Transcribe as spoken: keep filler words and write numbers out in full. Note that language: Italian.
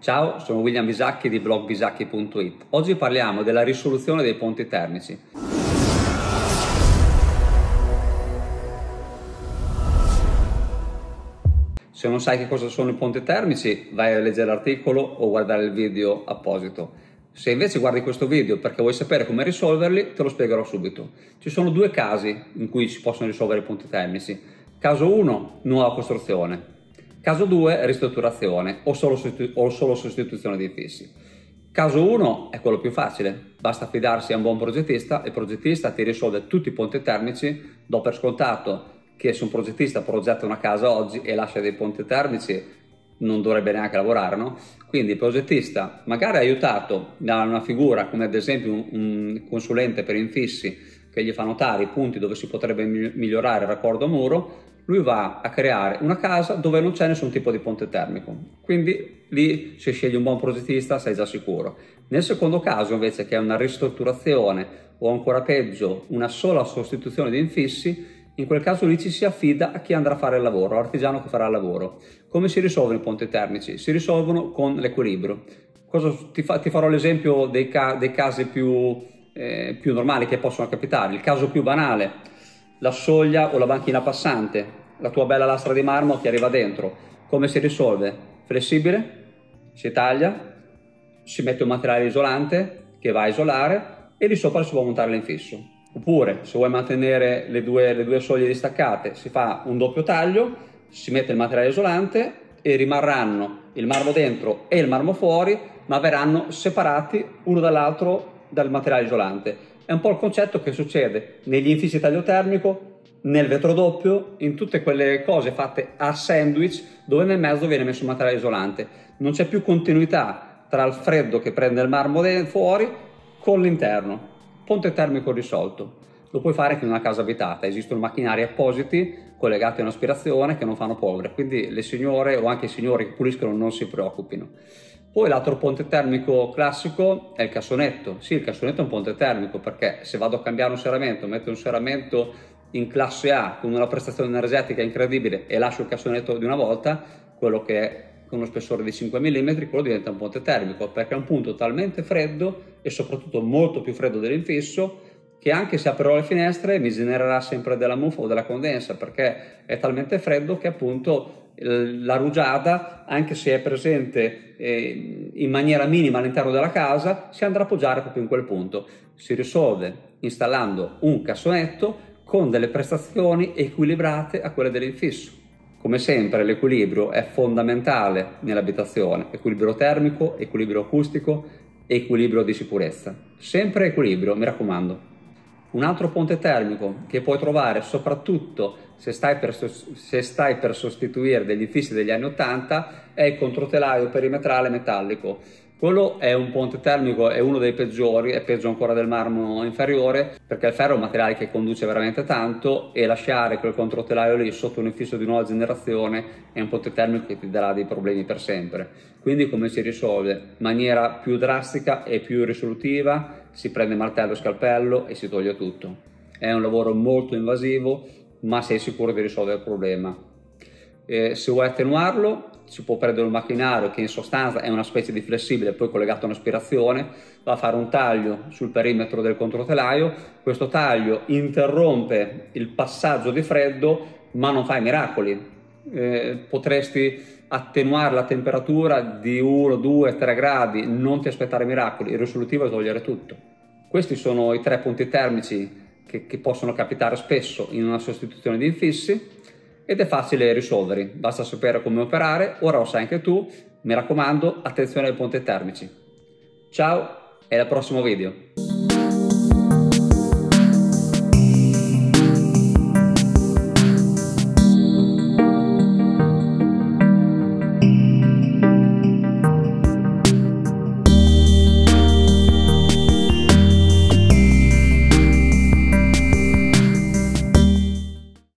Ciao, sono William Bisacchi di blog bisacchi punto it. Oggi parliamo della risoluzione dei ponti termici. Se non sai che cosa sono i ponti termici, vai a leggere l'articolo o guardare il video apposito. Se invece guardi questo video perché vuoi sapere come risolverli, te lo spiegherò subito. Ci sono due casi in cui si possono risolvere i ponti termici. Caso uno, nuova costruzione. Caso due, ristrutturazione o solo, o solo sostituzione di infissi. Caso uno è quello più facile, basta affidarsi a un buon progettista e il progettista ti risolve tutti i ponti termici. Do per scontato che se un progettista progetta una casa oggi e lascia dei ponti termici non dovrebbe neanche lavorare, no? Quindi il progettista magari è aiutato da una figura come ad esempio un, un consulente per infissi che gli fa notare i punti dove si potrebbe migliorare il raccordo muro. Lui va a creare una casa dove non c'è nessun tipo di ponte termico, quindi lì se scegli un buon progettista sei già sicuro. Nel secondo caso invece, che è una ristrutturazione o ancora peggio una sola sostituzione di infissi, in quel caso lì ci si affida a chi andrà a fare il lavoro, all'artigiano che farà il lavoro. Come si risolvono i ponti termici? Si risolvono con l'equilibrio. Cosa, ti, fa, ti farò l'esempio dei, ca, dei casi più, eh, più normali che possono capitare. Il caso più banale: la soglia o la banchina passante, la tua bella lastra di marmo che arriva dentro. Come si risolve? Flessibile, si taglia, si mette un materiale isolante che va a isolare e lì sopra si può montare l'infisso. Oppure, se vuoi mantenere le due, le due soglie distaccate, si fa un doppio taglio, si mette il materiale isolante e rimarranno il marmo dentro e il marmo fuori, ma verranno separati uno dall'altro dal materiale isolante. È un po' il concetto che succede negli infissi taglio termico, nel vetro doppio, in tutte quelle cose fatte a sandwich dove nel mezzo viene messo un materiale isolante. Non c'è più continuità tra il freddo che prende il marmo fuori con l'interno. Ponte termico risolto. Lo puoi fare anche in una casa abitata, esistono macchinari appositi collegati a un'aspirazione che non fanno polvere, quindi le signore o anche i signori che puliscono non si preoccupino. Poi l'altro ponte termico classico è il cassonetto. Sì, il cassonetto è un ponte termico perché se vado a cambiare un serramento, metto un serramento in classe A con una prestazione energetica incredibile e lascio il cassonetto di una volta, quello che è con uno spessore di cinque millimetri, quello diventa un ponte termico perché è un punto talmente freddo e soprattutto molto più freddo dell'infisso che anche se aprirò le finestre mi genererà sempre della muffa o della condensa perché è talmente freddo che appunto la rugiada, anche se è presente eh, in maniera minima all'interno della casa, si andrà a appoggiare proprio in quel punto. Si risolve installando un cassonetto con delle prestazioni equilibrate a quelle dell'infisso. Come sempre l'equilibrio è fondamentale nell'abitazione: equilibrio termico, equilibrio acustico, equilibrio di sicurezza. Sempre equilibrio, mi raccomando. Un altro ponte termico che puoi trovare soprattutto se stai per, se stai per sostituire degli infissi degli anni ottanta è il controtelaio perimetrale metallico. Quello è un ponte termico, è uno dei peggiori, è peggio ancora del marmo inferiore perché il ferro è un materiale che conduce veramente tanto e lasciare quel controtelaio lì sotto un infisso di nuova generazione è un ponte termico che ti darà dei problemi per sempre. Quindi come si risolve? In maniera più drastica e più risolutiva. Si prende martello e scalpello e si toglie tutto. È un lavoro molto invasivo, ma sei sicuro di risolvere il problema. E se vuoi attenuarlo, si può prendere un macchinario che in sostanza è una specie di flessibile poi collegato a un'aspirazione, va a fare un taglio sul perimetro del controtelaio. Questo taglio interrompe il passaggio di freddo, ma non fa i miracoli. Eh, potresti attenuare la temperatura di uno, due, tre gradi, non ti aspettare miracoli, il risolutivo è togliere tutto. Questi sono i tre punti termici che, che possono capitare spesso in una sostituzione di infissi ed è facile risolverli, basta sapere come operare. Ora lo sai anche tu, mi raccomando, attenzione ai ponti termici. Ciao e al prossimo video.